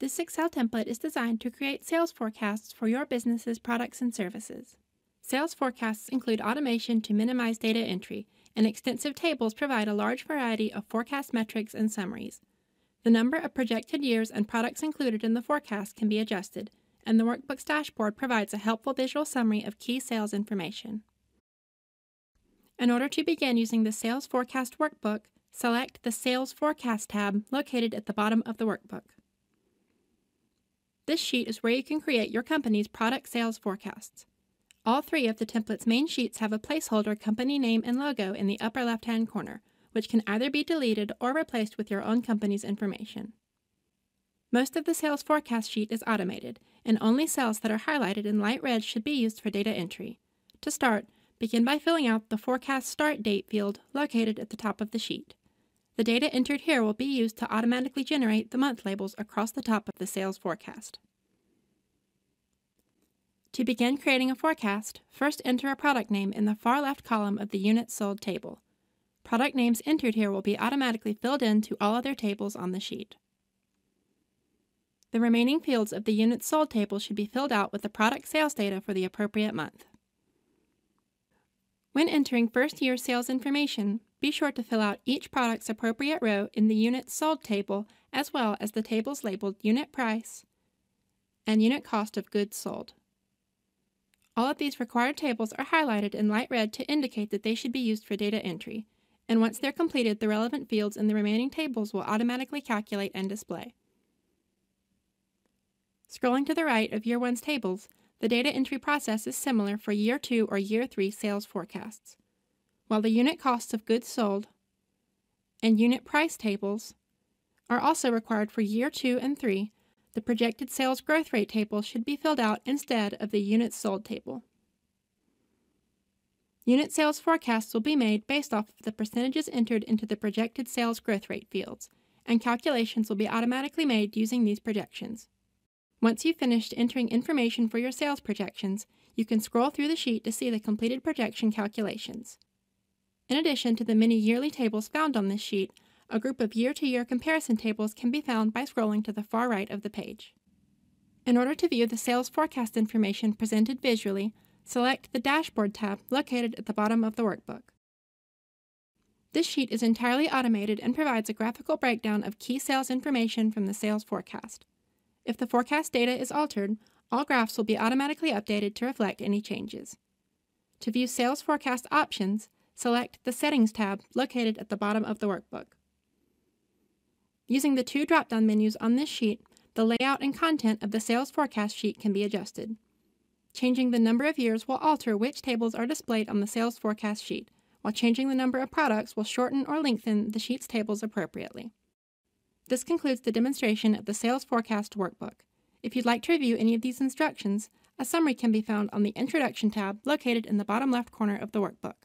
This Excel template is designed to create sales forecasts for your business's products and services. Sales forecasts include automation to minimize data entry, and extensive tables provide a large variety of forecast metrics and summaries. The number of projected years and products included in the forecast can be adjusted, and the Workbooks dashboard provides a helpful visual summary of key sales information. In order to begin using the Sales Forecast Workbook, select the Sales Forecast tab located at the bottom of the workbook. This sheet is where you can create your company's product sales forecasts. All three of the template's main sheets have a placeholder company name and logo in the upper left-hand corner, which can either be deleted or replaced with your own company's information. Most of the sales forecast sheet is automated, and only cells that are highlighted in light red should be used for data entry. To start, begin by filling out the Forecast Start Date field located at the top of the sheet. The data entered here will be used to automatically generate the month labels across the top of the sales forecast. To begin creating a forecast, first enter a product name in the far left column of the Units Sold table. Product names entered here will be automatically filled into all other tables on the sheet. The remaining fields of the Units Sold table should be filled out with the product sales data for the appropriate month. When entering first year sales information, be sure to fill out each product's appropriate row in the Units Sold table, as well as the tables labeled Unit Price and Unit Cost of Goods Sold. All of these required tables are highlighted in light red to indicate that they should be used for data entry, and once they're completed, the relevant fields in the remaining tables will automatically calculate and display. Scrolling to the right of Year 1's tables, the data entry process is similar for Year 2 or Year 3 sales forecasts. While the Unit Costs of Goods Sold and Unit Price tables are also required for Year 2 and 3, the projected sales growth rate table should be filled out instead of the Units Sold table. Unit sales forecasts will be made based off of the percentages entered into the projected sales growth rate fields, and calculations will be automatically made using these projections. Once you've finished entering information for your sales projections, you can scroll through the sheet to see the completed projection calculations. In addition to the many yearly tables found on this sheet, a group of year-to-year comparison tables can be found by scrolling to the far right of the page. In order to view the sales forecast information presented visually, select the Dashboard tab located at the bottom of the workbook. This sheet is entirely automated and provides a graphical breakdown of key sales information from the sales forecast. If the forecast data is altered, all graphs will be automatically updated to reflect any changes. To view sales forecast options, select the Settings tab located at the bottom of the workbook. Using the two drop-down menus on this sheet, the layout and content of the sales forecast sheet can be adjusted. Changing the number of years will alter which tables are displayed on the sales forecast sheet, while changing the number of products will shorten or lengthen the sheet's tables appropriately. This concludes the demonstration of the Sales Forecast Workbook. If you'd like to review any of these instructions, a summary can be found on the Introduction tab located in the bottom left corner of the workbook.